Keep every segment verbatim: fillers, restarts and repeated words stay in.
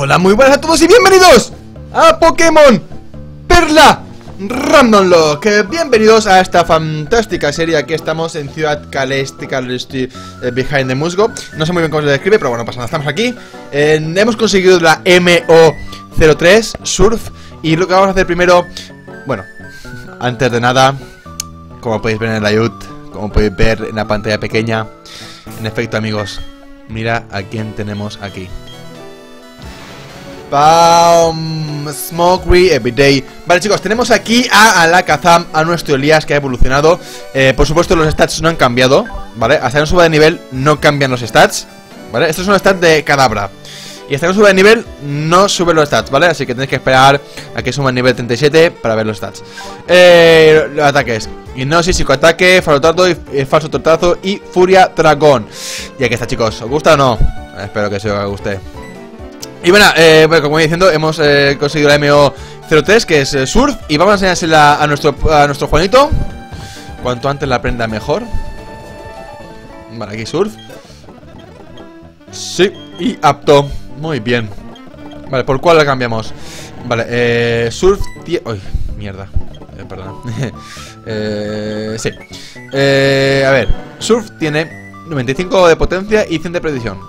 Hola, muy buenas a todos y bienvenidos a Pokémon Perla Random Lock. Bienvenidos a esta fantástica serie. Aquí estamos en Ciudad Calestica, eh, Behind the Musgo. No sé muy bien cómo se describe, pero bueno, pasa nada, estamos aquí. eh, Hemos conseguido la M O cero tres Surf. Y lo que vamos a hacer primero, bueno, antes de nada, como podéis ver en el layout, como podéis ver en la pantalla pequeña, en efecto, amigos, mira a quién tenemos aquí. Bam, Smokery Everyday. Vale, chicos, tenemos aquí a Alakazam, a nuestro Elías, que ha evolucionado. eh, Por supuesto, los stats no han cambiado, ¿vale? Hasta que no suba de nivel no cambian los stats, ¿vale? Esto es un stat de Cadabra. Y hasta que no sube de nivel no suben los stats, ¿vale? Así que tenéis que esperar a que suba el nivel treinta y siete para ver los stats. Eh, los ataques: Hipnosis, Psicoataque, Falotardo, eh, Falso Tortazo y Furia Dragón. Y aquí está, chicos. ¿Os gusta o no? Eh, espero que sí os guste. Y bueno, eh, bueno, como voy diciendo, hemos eh, conseguido la M O cero tres, que es eh, Surf. Y vamos a enseñársela a nuestro, a nuestro Juanito. Cuanto antes la aprenda, mejor. Vale, aquí Surf. Sí, y apto. Muy bien. Vale, ¿por cuál la cambiamos? Vale, eh... Surf... Uy, mierda. Eh, perdón. eh... Sí. Eh... A ver. Surf tiene noventa y cinco de potencia y cien de precisión.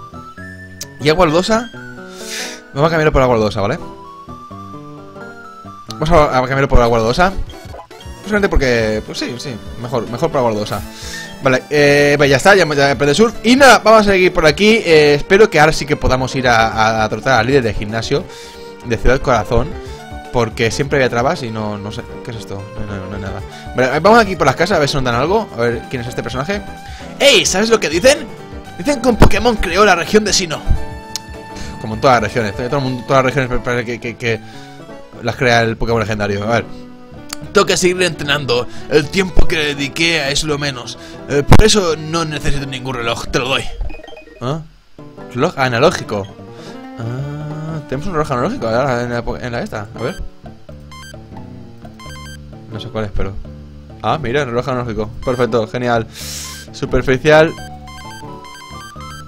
Y agua baldosa... Vamos a cambiarlo por agua baldosa, ¿vale? Vamos a cambiarlo por agua baldosa. Solamente porque... Pues sí, sí. Mejor, mejor por agua baldosa. Vale, eh, ya está, ya, ya aprendí surf. Y nada, vamos a seguir por aquí. eh, Espero que ahora sí que podamos ir a, a, a tratar al líder de gimnasio de Ciudad Corazón, porque siempre había trabas y no, no sé. ¿Qué es esto? No, no, no hay nada. Vale, vamos aquí por las casas a ver si nos dan algo. A ver quién es este personaje. ¡Ey! ¿Sabes lo que dicen? Dicen que un Pokémon creó la región de Sinnoh. Como en todas las regiones, todo mundo, todas las regiones parece que, que, que las crea el Pokémon legendario. A ver. Tengo que seguir entrenando. El tiempo que le dediqué a eso lo menos. Eh, por eso no necesito ningún reloj. Te lo doy. ¿Ah? ¿Reloj analógico? Ah, tenemos un reloj analógico ahora en la, en la esta. A ver. No sé cuál es, pero... Ah, mira, el reloj analógico. Perfecto, genial. Superficial.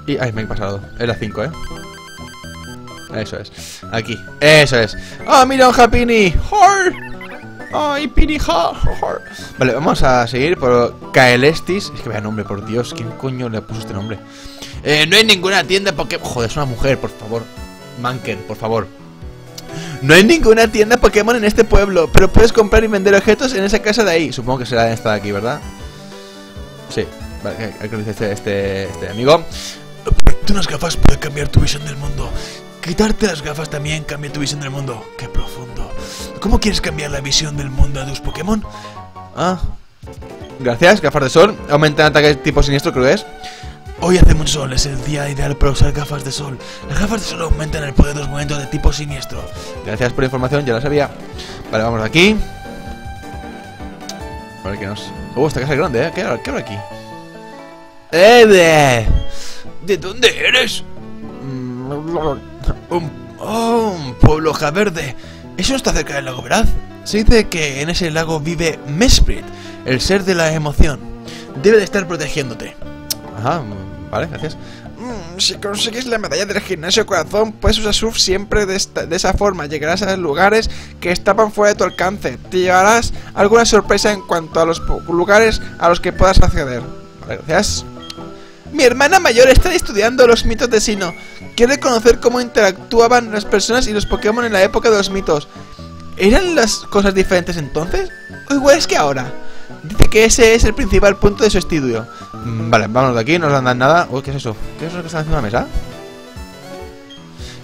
Y... Ay, me he pasado. Es la cinco, ¿eh? Eso es. Aquí. Eso es. Ah, mira un Japini. ¡Hor! ¡Ay, pirija! Vale, vamos a seguir por Caelestis. Es que vaya nombre, por Dios. ¿Quién coño le puso este nombre? Eh, no hay ninguna tienda Pokémon... Joder, es una mujer, por favor. Manken, por favor. No hay ninguna tienda Pokémon en este pueblo, pero puedes comprar y vender objetos en esa casa de ahí. Supongo que será esta de aquí, ¿verdad? Sí. Vale, hay que decir este, este, este amigo. Ponerte unas gafas puede cambiar tu visión del mundo. Quitarte las gafas también cambia tu visión del mundo. Qué profundo. ¿Cómo quieres cambiar la visión del mundo a tus Pokémon? Ah, gracias, gafas de sol. Aumentan ataque tipo siniestro, creo que es. Hoy hace mucho sol, es el día ideal para usar gafas de sol. Las gafas de sol aumentan el poder de los movimientos de tipo siniestro. Gracias por la información, ya la sabía. Vale, vamos de aquí. Vale, que nos... Uh, esta casa es grande, ¿eh? ¿Qué habrá aquí? ¡Eh! ¿De, ¿De dónde eres? Un, oh, un pueblo hoja verde. Eso está cerca del lago, ¿verdad? Se dice que en ese lago vive Mesprit, el ser de la emoción. Debe de estar protegiéndote. Ajá, vale, gracias. Mm, si consigues la medalla del gimnasio corazón, puedes usar surf siempre de, esta, de esa forma. Llegarás a lugares que estaban fuera de tu alcance. Te llevarás alguna sorpresa en cuanto a los lugares a los que puedas acceder. Vale, gracias. Mi hermana mayor está estudiando los mitos de Sinnoh. Quiere conocer cómo interactuaban las personas y los Pokémon en la época de los mitos. ¿Eran las cosas diferentes entonces? O igual es que ahora. Dice que ese es el principal punto de su estudio. Mm, vale, vámonos de aquí, no nos dan nada. Uy, ¿qué es eso? ¿Qué es eso que está encima de la mesa?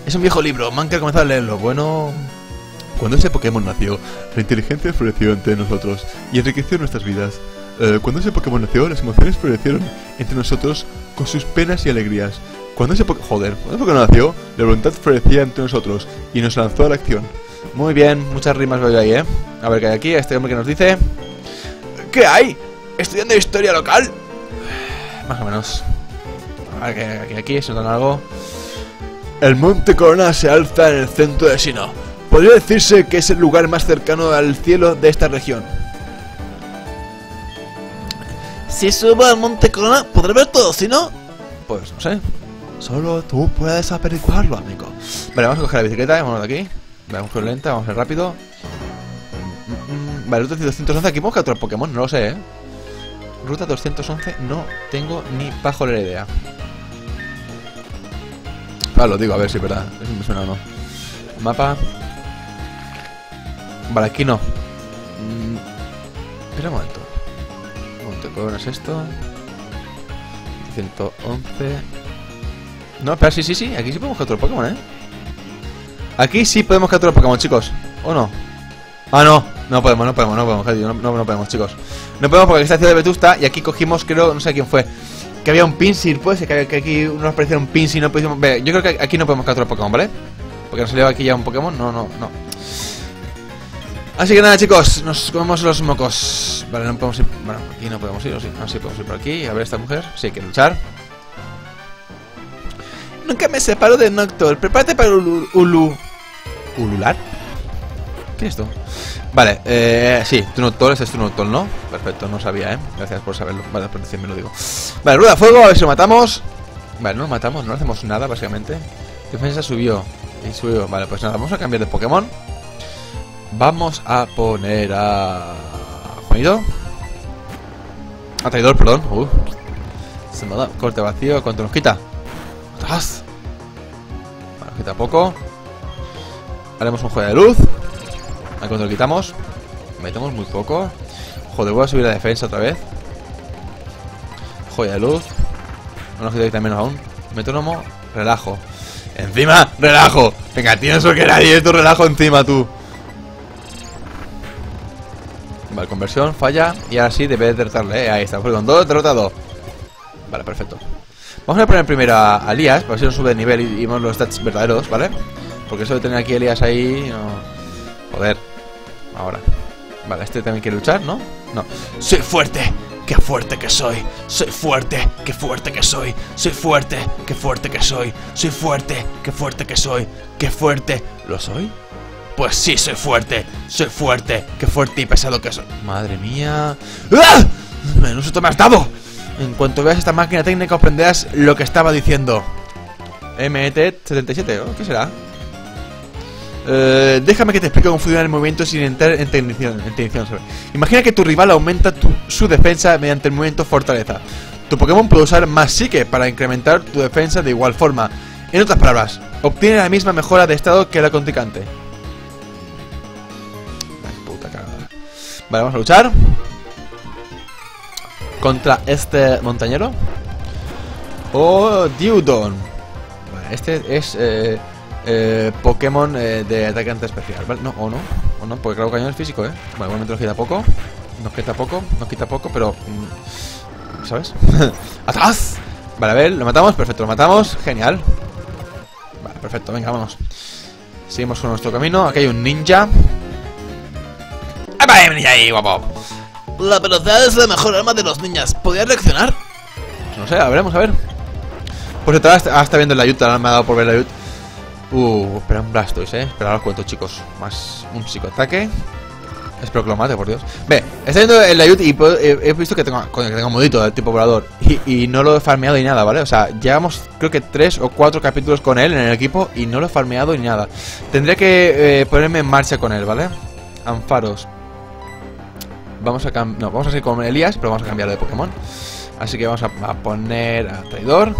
Es un viejo libro, man, que ha comenzado a leerlo. Bueno... Cuando ese Pokémon nació, la inteligencia floreció entre nosotros y enriqueció nuestras vidas. Eh, cuando ese Pokémon nació, las emociones florecieron entre nosotros con sus penas y alegrías. Cuando ese Pokémon... Joder, cuando ese Pokémon nació, la voluntad florecía entre nosotros y nos lanzó a la acción. Muy bien, muchas rimas veo yo ahí, ¿eh? A ver qué hay aquí, este hombre que nos dice... ¿Qué hay? ¿Estudiando historia local? Más o menos. A ver qué hay aquí, aquí, se nos dan algo. El Monte Corona se alza en el centro de Sinnoh. Podría decirse que es el lugar más cercano al cielo de esta región. Si subo al Monte Corona, ¿podré ver todo? Si no, pues no sé. Solo tú puedes averiguarlo, amigo. Vale, vamos a coger la bicicleta, vámonos de aquí. Vale, vamos a ir lenta, vamos a ir rápido. Vale, Ruta doscientos once, aquí busca otro Pokémon, no lo sé, ¿eh? Ruta doscientos once, no tengo ni pajolera idea. Vale, lo digo, a ver si es verdad, si me suena o no. Mapa. Vale, aquí no. Espera un momento. Monte Corona es esto. ciento once. No, espera, sí, sí, sí. Aquí sí podemos capturar Pokémon, ¿eh? Aquí sí podemos capturar Pokémon, chicos. ¿O no? Ah, no. No podemos, no podemos, no podemos, no, no, no podemos, chicos. No podemos porque aquí está Ciudad de Vetusta y aquí cogimos, creo, no sé quién fue. Que había un Pinsir, puede ser que aquí nos apareciera un Pinsir. No pudimos... Yo creo que aquí no podemos capturar Pokémon, ¿vale? Porque nos salió aquí ya un Pokémon. No, no, no. Así que nada, chicos, nos comemos los mocos. Vale, no podemos ir... Bueno, aquí no podemos ir, o sí. No, sí podemos ir por aquí. A ver esta mujer. Sí, hay que luchar. Nunca me separo de Noctol. Prepárate para ulu... ulu... ¿Ulular? ¿Qué es esto? Vale, eh... sí, Tru no, este es Tru no, ¿no? Perfecto, no sabía, ¿eh? Gracias por saberlo. Vale, por decirme lo digo. Vale, rueda fuego, a ver si lo matamos. Vale, no lo matamos, no hacemos nada, básicamente. Defensa subió. Y subió. Vale, pues nada, vamos a cambiar de Pokémon. Vamos a poner a... Juanito. A traidor, perdón. Uh. Se me da corte vacío. ¿Cuánto nos quita? ¡Atrás! Vale, nos quita poco. Haremos un joya de luz. A ver cuánto lo quitamos. Metemos muy poco. Joder, voy a subir la defensa otra vez. Joya de luz. No nos quita menos aún. Metrónomo. Relajo. ¡Encima! ¡Relajo! Venga, tienes eso que nadie. Esto relajo encima, tú. Vale, conversión, falla. Y ahora sí, debe derrotarle, ¿eh? Ahí está, con dos, derrotado. Vale, perfecto. Vamos a poner primero a Elías, para ver si nos sube de nivel y vemos los stats verdaderos, ¿vale? Porque eso de tener aquí a Elías ahí... No... Joder. Ahora. Vale, este también quiere luchar, ¿no? No. Soy fuerte, qué fuerte que soy. Soy fuerte, qué fuerte que soy. Soy fuerte, qué fuerte que soy. Soy fuerte, qué fuerte que soy. Qué fuerte. ¿Lo soy? Pues sí, soy fuerte, soy fuerte, qué fuerte y pesado que soy. Madre mía. ¡Ah! Menudo susto me has dado. En cuanto veas esta máquina técnica comprenderás lo que estaba diciendo. M T setenta y siete, ¿oh? ¿Qué será? Eh, déjame que te explique cómo funciona el movimiento sin entrar en tecnición. Imagina que tu rival aumenta tu, su defensa mediante el movimiento fortaleza. Tu Pokémon puede usar más psique para incrementar tu defensa de igual forma. En otras palabras, obtiene la misma mejora de estado que la contrincante. Vale, vamos a luchar contra este montañero. Oh, Diudon. Vale, este es eh, eh, Pokémon eh, de atacante especial, ¿vale? No, o no, o no, porque claro, cañón es físico, ¿eh? Vale, igualmente nos quita poco. Nos quita poco, nos quita poco, pero... ¿Sabes? ¡Atrás! Vale, a ver, lo matamos, perfecto, lo matamos. Genial. Vale, perfecto, venga, vámonos. Seguimos con nuestro camino, aquí hay un ninja. Ahí, guapo. La velocidad es la mejor arma de los ninjas. ¿Podrías reaccionar? No sé, a veremos, a ver. Por cierto, ahora está viendo la ayuda. Ahora me ha dado por ver la ayuda. Uh, espera un Blastoise, eh. Espera, ahora os cuento, chicos. Más un psicoataque. Espero que lo mate, por Dios. Ve, está viendo el ayuda y he visto que tengo, que tengo modito de tipo volador. Y, y no lo he farmeado ni nada, ¿vale? O sea, llevamos creo que tres o cuatro capítulos con él en el equipo y no lo he farmeado ni nada. Tendré que eh, ponerme en marcha con él, ¿vale? Anfaros. Vamos a cam no, vamos a seguir con Elías, pero vamos a cambiarlo de Pokémon. Así que vamos a, a poner a Traidor.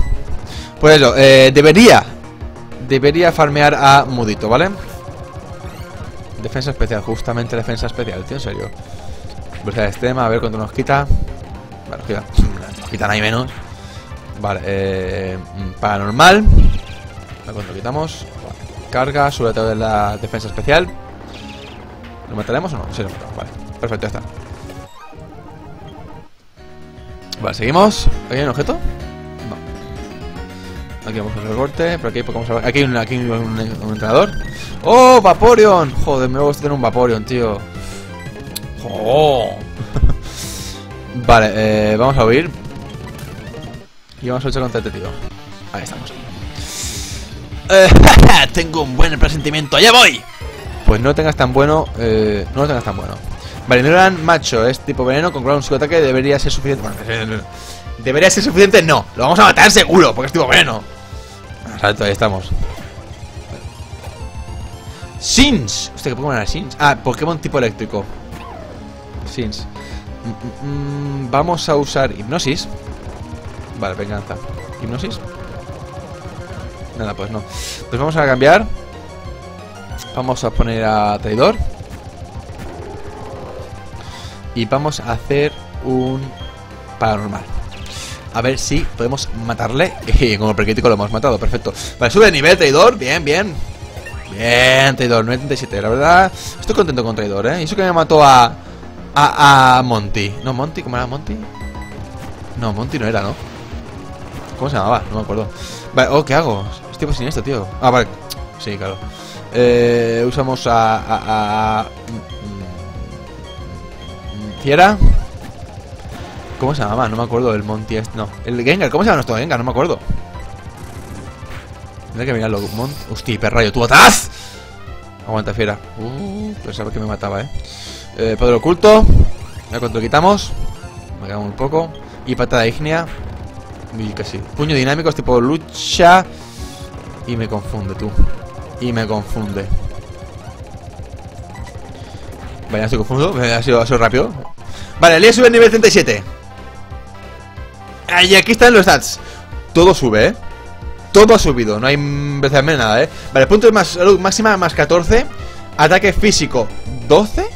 Pues eso, eh, debería Debería farmear a Mudito, ¿vale? Defensa especial, justamente defensa especial, tío, en serio. Velocidad extrema, a ver cuánto nos quita. Vale, nos quita. Nos quitan ahí menos. Vale, eh, paranormal. A ver cuánto quitamos. Vale, carga, sobre todo de la defensa especial. ¿Lo mataremos o no? Sí, lo matamos, vale. Perfecto, ya está. Vale, seguimos. ¿Aquí hay un objeto? No. Aquí vamos a hacer el corte. Pero aquí vamos a ver. Aquí hay un, aquí hay un, un entrenador. ¡Oh, Vaporeon! Joder, me gusta tener un Vaporeon, tío. ¡Oh! Vale, eh, vamos a huir. Y vamos a luchar contra este tío. Ahí estamos. Eh, tengo un buen presentimiento. ¡Allá voy! Pues no lo tengas tan bueno. Eh, no lo tengas tan bueno. Vale, no eran macho, es tipo veneno, con un psicoataque debería ser suficiente. Bueno, debería ser suficiente, no. Lo vamos a matar seguro, porque es tipo veneno. Exacto, ahí estamos. Sins. Hostia, ¿qué Pokémon era Sins? Ah, Pokémon tipo eléctrico. Sins. Mm, mm, vamos a usar Hipnosis. Vale, venganza. ¿Hipnosis? Nada, pues no. Pues vamos a cambiar. Vamos a poner a traidor. Y vamos a hacer un paranormal. A ver si podemos matarle. Como el precrítico lo hemos matado, perfecto. Vale, sube de nivel, traidor. Bien, bien. Bien, traidor, noventa y siete. La verdad, estoy contento con traidor, ¿eh? Y eso que me mató a... A, a Monty. No, Monty, ¿cómo era Monty? No, Monty no era, ¿no? ¿Cómo se llamaba? No me acuerdo. Vale, oh, ¿qué hago? Estoy sin esto, tío. Ah, vale. Sí, claro. Eh, usamos a... a, a... Fiera. ¿Cómo se llamaba? No me acuerdo. El Monty este. No. El Gengar. ¿Cómo se llama nuestro Gengar? No me acuerdo. Tendré que mirarlo. Monty. Hostia, perrayo. ¡Tú atás! Aguanta, fiera. Uh, pensaba que me mataba, eh. Eh, Padre oculto. Ya cuando lo quitamos. Me cago un poco. Y patada ígnea. Y casi. Puño dinámico, tipo lucha. Y me confunde, tú. Y me confunde. Vaya, estoy confundo. Ha sido, ha sido rápido. Vale, Elías sube al nivel treinta y siete. Y aquí están los stats. Todo sube, ¿eh? Todo ha subido. No hay especialmente nada, ¿eh? Vale, puntos más salud máxima más catorce. Ataque físico doce.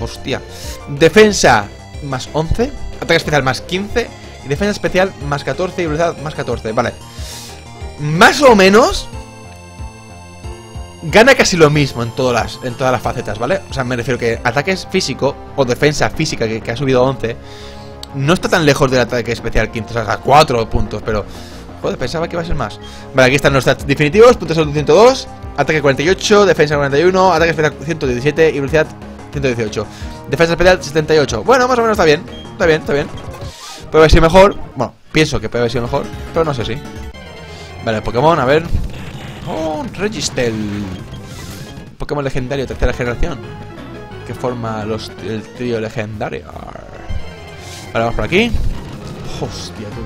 Hostia. Defensa más once. Ataque especial más quince. Y defensa especial más catorce. Y velocidad más catorce. Vale. Más o menos. Gana casi lo mismo en todas las en todas las facetas, ¿vale? O sea, me refiero que ataques físico o defensa física que, que ha subido once no está tan lejos del ataque especial quince, o sea, a cuatro puntos, pero... Joder, pensaba que iba a ser más. Vale, aquí están los stats definitivos, puntos salud ciento dos, ataque cuarenta y ocho, defensa cuarenta y uno, ataque especial ciento diecisiete y velocidad ciento dieciocho. Defensa especial setenta y ocho. Bueno, más o menos está bien, está bien, está bien. Puede haber sido mejor, bueno, pienso que puede haber sido mejor, pero no sé si. Vale, Pokémon, a ver... Oh, Registel. Pokémon legendario, tercera generación. Que forma los, el trío legendario. Vale, vamos por aquí. Hostia, tú.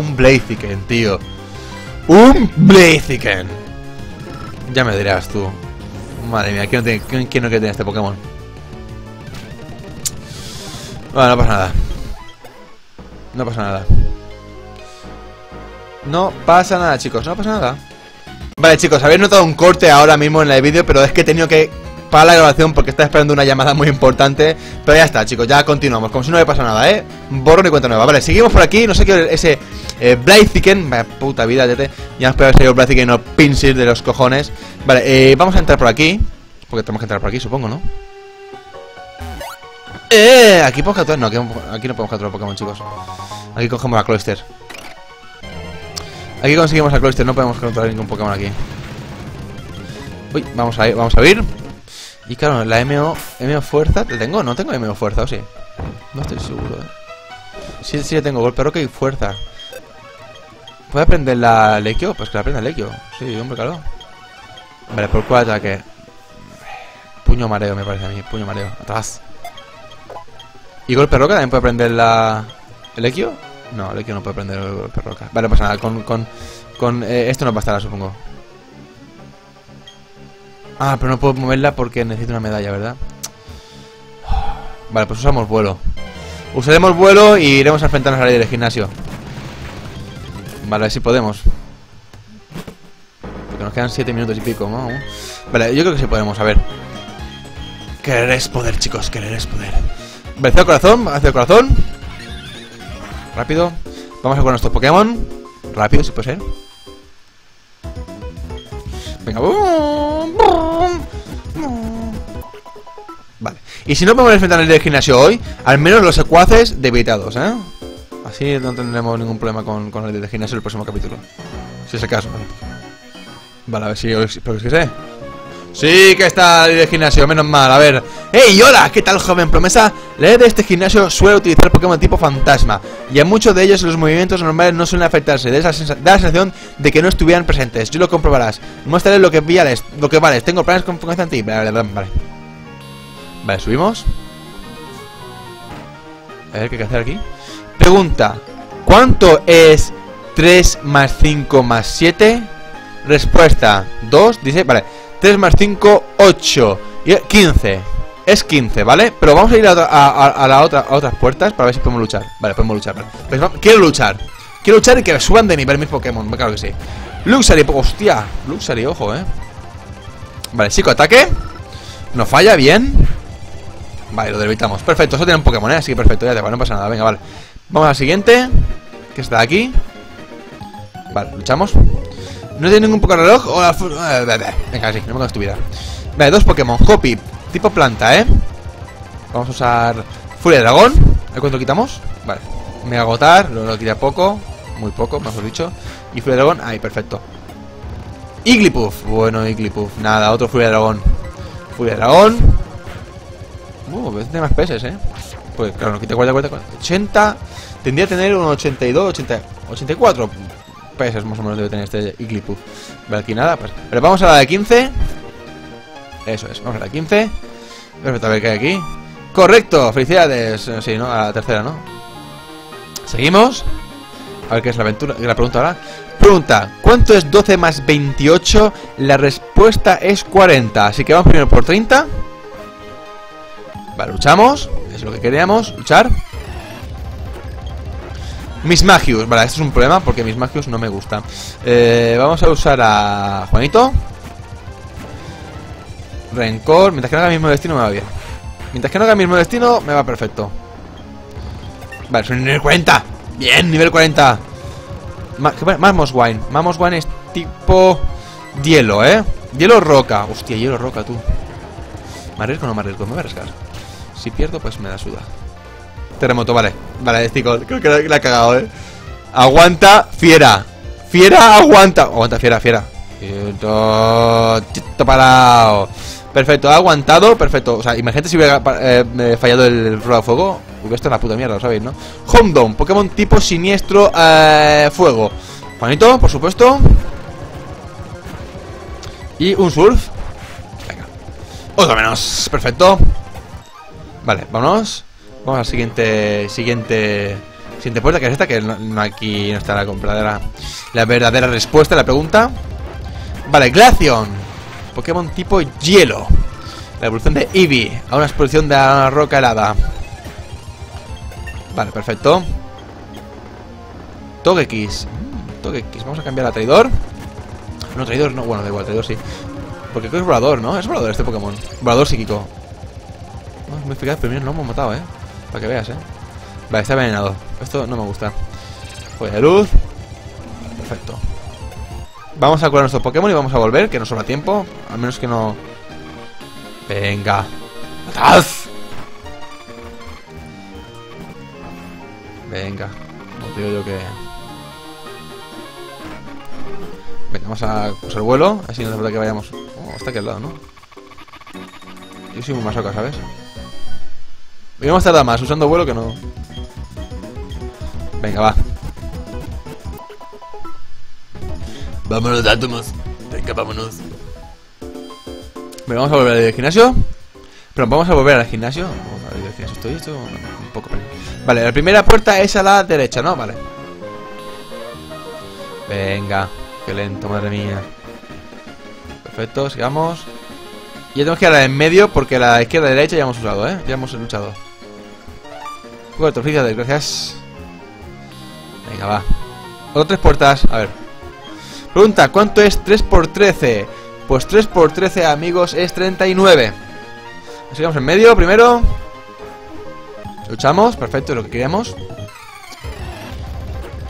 Un Blaziken, tío. Un Blaziken. Ya me dirás, tú. Madre mía, ¿quién no tiene, quién, quién no quiere tener este Pokémon? Bueno, no pasa nada. No pasa nada. No pasa nada, chicos, no pasa nada. Vale, chicos, habéis notado un corte ahora mismo en el vídeo, pero es que he tenido que parar la grabación porque estaba esperando una llamada muy importante. Pero ya está, chicos, ya continuamos, como si no hubiera pasado nada, ¿eh? Borrón y cuenta nueva. Vale, seguimos por aquí, no sé qué ese eh, Blaziken, vaya puta vida, ya te... Ya espero que sea el Blaziken o Pinsir de los cojones. Vale, eh, vamos a entrar por aquí. Porque tenemos que entrar por aquí, supongo, ¿no? Eh, aquí podemos capturar, no, aquí, aquí no podemos capturar Pokémon, chicos. Aquí cogemos a Cloyster. Aquí conseguimos a Cloyster, no podemos controlar ningún Pokémon aquí. Uy, vamos a ir, vamos a ir. Y claro, la M O, M O fuerza, ¿te tengo? No tengo M O fuerza, ¿o sí? No estoy seguro, ¿eh? Sí, sí, tengo golpe roca y fuerza. ¿Puedo aprender la Lequio? Pues que la aprenda Lequio. Sí, hombre, claro. Vale, por cuál ataque. Puño mareo, me parece a mí. Puño mareo, atrás. ¿Y golpe roca también puede aprender la... Lequio? No, Lequio no puede prender el golpe roca. Vale, no pasa nada, con, con, con eh, esto no bastará, supongo. Ah, pero no puedo moverla porque necesito una medalla, ¿verdad? Vale, pues usamos vuelo. Usaremos vuelo y iremos a enfrentarnos a la ley del gimnasio. Vale, a ver si podemos. Porque nos quedan siete minutos y pico, ¿no? Vale, yo creo que sí podemos, a ver. Querer es poder, chicos, querer es poder. Vale, hacia el corazón, hacia el corazón. Rápido. Vamos a con nuestros Pokémon. Rápido, si puede ser. Venga. Vale. Y si no podemos enfrentar el gimnasio hoy, al menos los secuaces debilitados, ¿eh? Así no tendremos ningún problema con, con el gimnasio en el próximo capítulo. Si es el caso. Vale, vale, a ver si... Pero es que sé. Sí que está el líder gimnasio, menos mal, a ver. ¡Hey, hola! ¿Qué tal, joven promesa? La idea de este gimnasio suele utilizar Pokémon tipo fantasma, y en muchos de ellos los movimientos normales no suelen afectarse. Da la sensación de que no estuvieran presentes. Yo lo comprobarás. Mostraré lo que vales, lo que vales. Tengo planes con confianza en ti. Vale, vale, vale. Vale, subimos. A ver, ¿qué hay que hacer aquí? Pregunta. ¿Cuánto es tres más cinco más siete? Respuesta dos, dice, vale, tres más cinco, ocho, quince. Es quince, ¿vale? Pero vamos a ir a, a, a, a, la otra, a otras puertas para ver si podemos luchar. Vale, podemos luchar, vale. Pues vamos, quiero luchar. Quiero luchar y que suban de nivel mis Pokémon, claro que sí. Luxary, hostia, Luxary, ojo, eh. Vale, psicoataque. No falla, bien. Vale, lo debilitamos, perfecto, solo tiene un Pokémon, eh, así que perfecto, ya te va, no pasa nada, venga, vale. Vamos al siguiente, que está aquí. Vale, luchamos. No tiene ningún Pokémon reloj. Hola, venga, sí, no me hagas tu vida. Vale, dos Pokémon, Hoppip, tipo planta, eh. Vamos a usar Furia de Dragón. A ver cuánto quitamos. Vale, me voy a agotar, lo, lo quita poco. Muy poco, mejor dicho. Y Furia de Dragón, ahí, perfecto. Igglybuff, bueno, Igglybuff. Nada, otro Furia de Dragón. Furia de Dragón. Uh, tiene más peces, eh. Pues claro, nos quita cuarenta, cuarenta, cuarenta, ochenta. Tendría que tener unos ochenta y dos, ochenta, ochenta y cuatro pesos más o menos debe tener este Igglybuff. Vale, aquí nada, pues. Pero vamos a la de quince. Eso es, vamos a la de quince. Perfecto, a ver qué hay aquí. Correcto, felicidades. Sí, ¿no? A la tercera, ¿no? Seguimos. A ver qué es la aventura, la pregunta ahora. Pregunta, ¿cuánto es doce más veintiocho? La respuesta es cuarenta. Así que vamos primero por treinta. Vale, luchamos. Es lo que queríamos, luchar. Mismagius, vale, esto es un problema porque Mismagius no me gusta. eh, Vamos a usar a Juanito. Rencor, mientras que no haga el mismo destino me va bien. Mientras que no haga el mismo destino me va perfecto. Vale, soy nivel cuarenta. Bien, nivel cuarenta. Mamoswine, Mamoswine es tipo hielo, eh. Hielo roca, hostia, hielo roca, tú. ¿Me arriesgo o no me arriesgo? Me voy a arriesgar. Si pierdo pues me da suda. Terremoto, vale, vale, Stickle, creo que la ha cagado, eh. Aguanta, fiera. Fiera, aguanta. Aguanta, fiera, fiera. Chito parado. Perfecto, ha aguantado, perfecto. O sea, imagínate si hubiera eh, fallado el rueda de fuego. Hubiera estado en la puta mierda, lo sabéis, ¿no? Houndoom, Pokémon tipo siniestro, eh, fuego. Juanito, por supuesto. Y un surf. Venga. Otro menos, perfecto. Vale, vámonos. Vamos al siguiente, siguiente, siguiente puerta, que es esta, que no, no, aquí no está la compradera. La verdadera respuesta a la pregunta. Vale, Glaceon, Pokémon tipo hielo. La evolución de Eevee, a una exposición de una roca helada. Vale, perfecto. Togekiss, mm, Togekiss, vamos a cambiar a traidor. No, traidor no, bueno, da igual, traidor sí. Porque creo que es volador, ¿no? Es volador este Pokémon, volador psíquico. No, es muy eficaz, pero mira, no lo hemos matado, eh. Para que veas, eh. Vale, está envenenado. Esto no me gusta. Joya de luz. Vale, perfecto. Vamos a curar nuestro Pokémon y vamos a volver, que nos sobra tiempo. Al menos que no. Venga. ¡Matad! Venga. No te digo yo que. Venga, vamos a usar vuelo. Así no hace falta que vayamos. Oh, está aquí al lado, ¿no? Yo soy muy masoca, ¿sabes? Vamos a tardar más usando vuelo que no. Venga, va. Vámonos, átomos. Venga, vámonos. Bueno, vamos a volver al gimnasio. Pero vamos a volver al gimnasio. Vamos a ver, gimnasio. Estoy esto un poco. Vale, la primera puerta es a la derecha, ¿no? Vale. Venga, qué lento, madre mía. Perfecto, sigamos. Y ya tenemos que ir a la de en medio porque la izquierda y la derecha ya hemos usado, ¿eh? Ya hemos luchado. Cuatro felicidades, gracias. Venga, va. Otras tres puertas, a ver. Pregunta, ¿cuánto es tres por trece? Pues tres por trece, amigos, es treinta y nueve. Así vamos en medio, primero. Luchamos, perfecto, es lo que queríamos.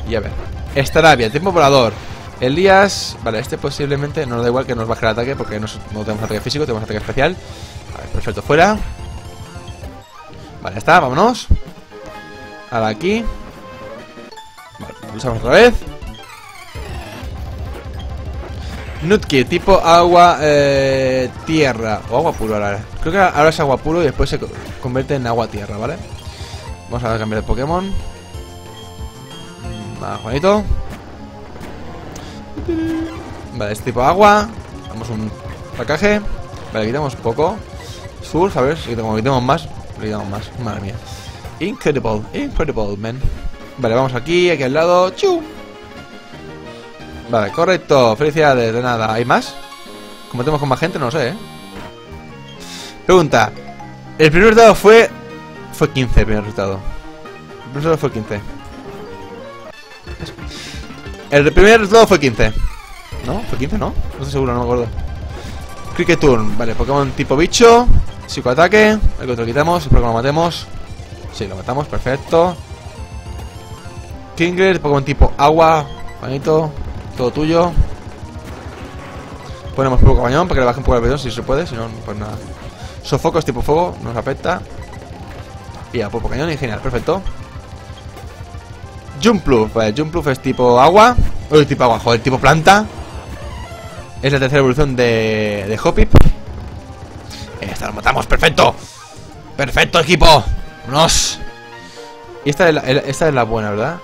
Y a ver. Estarabia, tiempo volador. Elías, vale, este posiblemente no nos da igual que nos baje el ataque porque no, no tenemos ataque físico, tenemos ataque especial. A ver, perfecto, fuera. Vale, ya está, vámonos. Ahora aquí. Vale, pulsamos otra vez. Nutkit, tipo agua, eh, tierra. O agua puro ahora. Creo que ahora es agua puro y después se convierte en agua tierra, ¿vale? Vamos a cambiar de Pokémon. Vale, Juanito. Vale, este tipo de agua. Damos un placaje. Vale, quitamos poco. Surf, a ver, si como quitamos más, le quitamos más. Madre mía. Incredible, incredible, man. Vale, vamos aquí, aquí al lado. ¡Chu! Vale, correcto. Felicidades, de nada. ¿Hay más? ¿Combatemos con más gente? No lo sé, ¿eh? Pregunta. El primer resultado fue... Fue quince el primer resultado. El primer resultado fue quince. El primer resultado fue quince. ¿No? ¿Fue quince, no? No estoy seguro, no me acuerdo. Cricket Turn. Vale, Pokémon tipo bicho. Psicoataque. El que otro quitamos. Espero que lo matemos. Sí, lo matamos. Perfecto. Kingler. Pokémon tipo agua. Juanito. Todo tuyo. Ponemos Pupo Cañón para que le baje un poco el perdón si se puede. Si no, pues nada. Sofocos tipo fuego. Nos afecta. Y a Pupo Cañón. Y genial. Perfecto. Jumpluff. Vale, Jumpluff es tipo agua. Uy, tipo agua. Joder, tipo planta. Es la tercera evolución de, de Hoppip. Esta lo matamos. Perfecto. Perfecto, equipo. Vámonos. Y esta es la, esta es la buena, ¿verdad?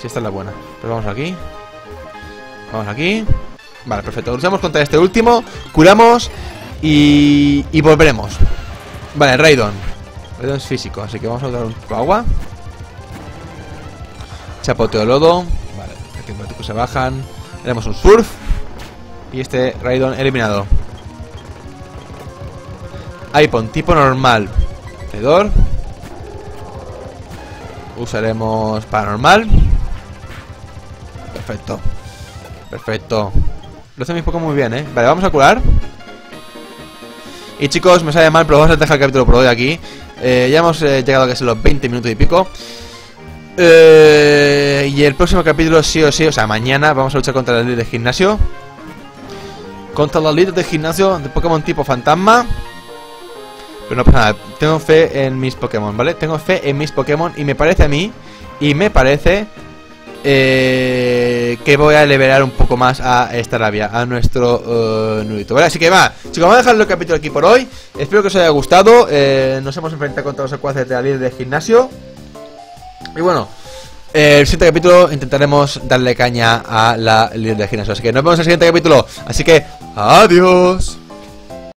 Sí, esta es la buena. Pero vamos aquí. Vamos aquí. Vale, perfecto. Luchamos contra este último. Curamos. Y, y volveremos. Vale, Raidon. Raidon es físico. Así que vamos a dar un poco de agua. Chapoteo lodo. Vale, aquí los tipos se bajan. Haremos un surf. Y este Raidon eliminado. Aipon, tipo normal. Traidor. Usaremos paranormal. Perfecto. Perfecto. Lo hacen mis Pokémon muy bien, ¿eh? Vale, vamos a curar. Y chicos, me sale mal, pero vamos a dejar el capítulo por hoy aquí. Eh, ya hemos eh, llegado a que son los veinte minutos y pico. Eh, y el próximo capítulo sí o sí, o sea, mañana vamos a luchar contra la líder de gimnasio. Contra la líder de gimnasio de Pokémon tipo fantasma. Pero no pasa nada, tengo fe en mis Pokémon, ¿vale? Tengo fe en mis Pokémon y me parece a mí, y me parece... Eh, que voy a liberar un poco más a esta rabia, a nuestro uh, nudito, ¿vale? Así que va, chicos, vamos a dejar el capítulo aquí por hoy. Espero que os haya gustado. Eh, nos hemos enfrentado contra los secuaces de la líder de gimnasio. Y bueno, eh, el siguiente capítulo intentaremos darle caña a la líder de gimnasio. Así que nos vemos en el siguiente capítulo. Así que, adiós.